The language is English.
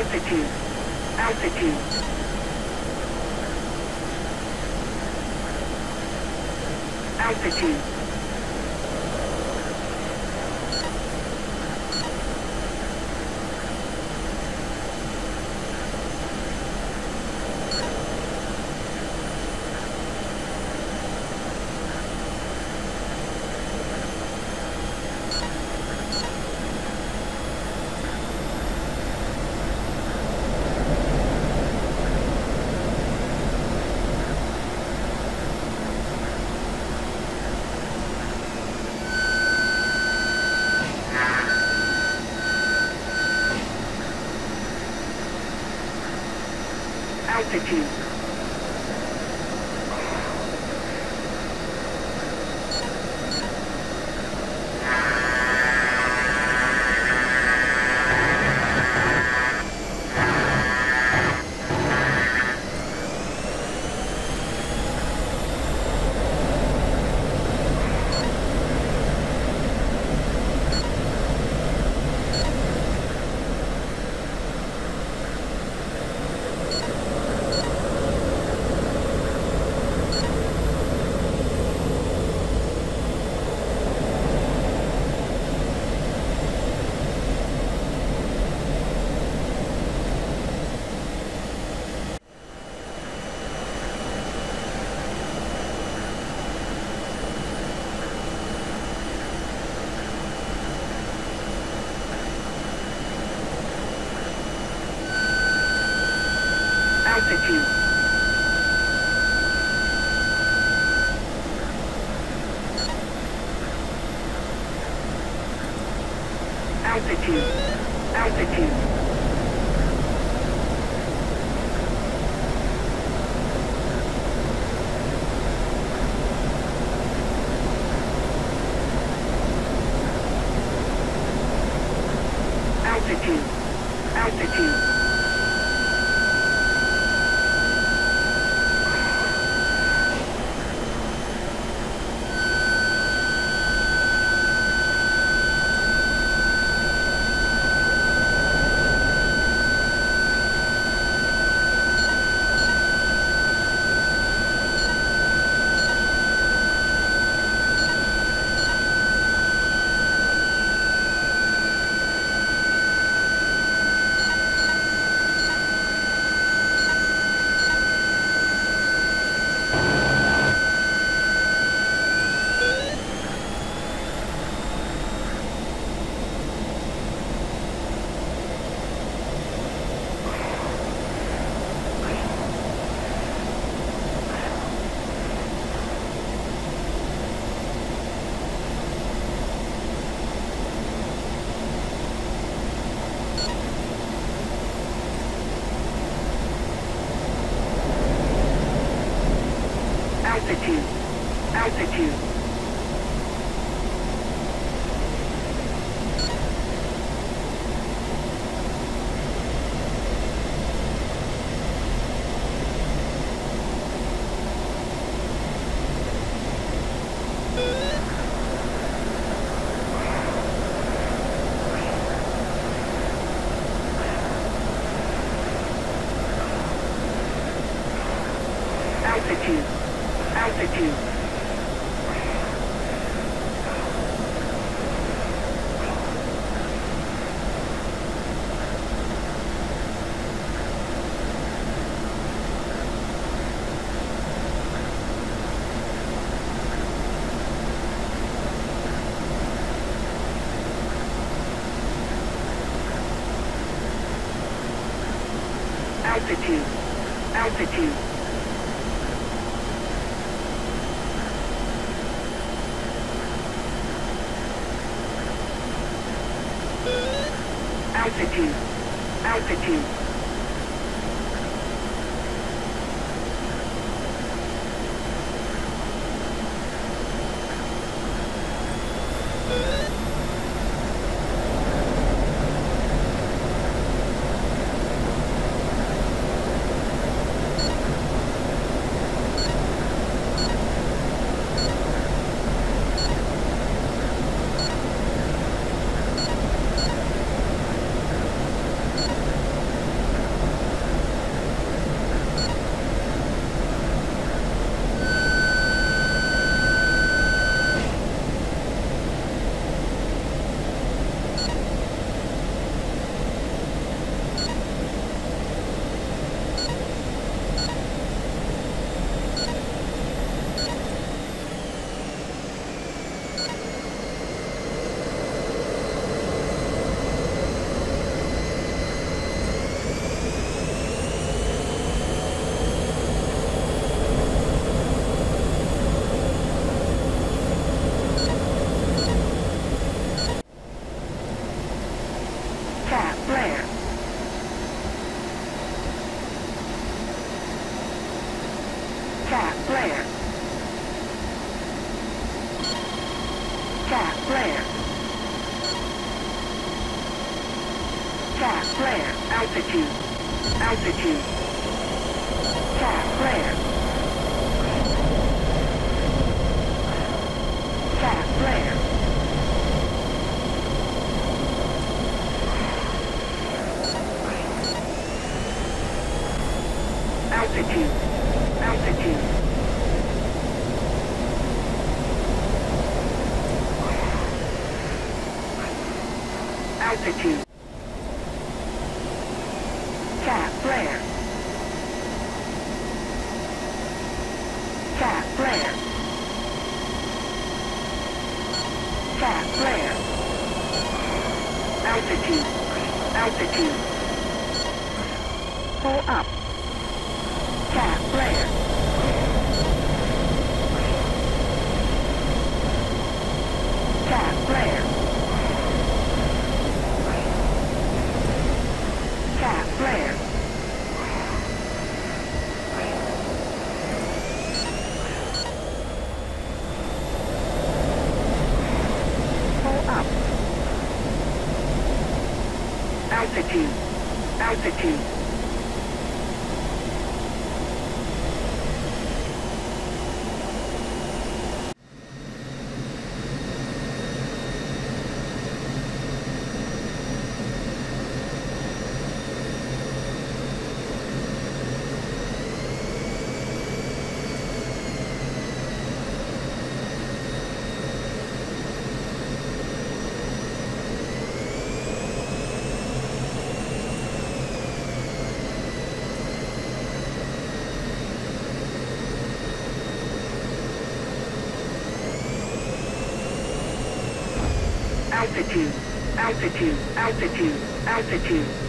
Altitude. Altitude. Altitude. Altitude. Altitude. Altitude. Altitude. Cat flare, altitude, altitude. Cat flare. Cat flare. Altitude, altitude. Altitude. Cat flare. Cat flare. Cat flare. Altitude. Altitude. Pull up. Cat flare. Cat flare. Flare. Pull up. Altitude. Altitude. Altitude, altitude, altitude, altitude.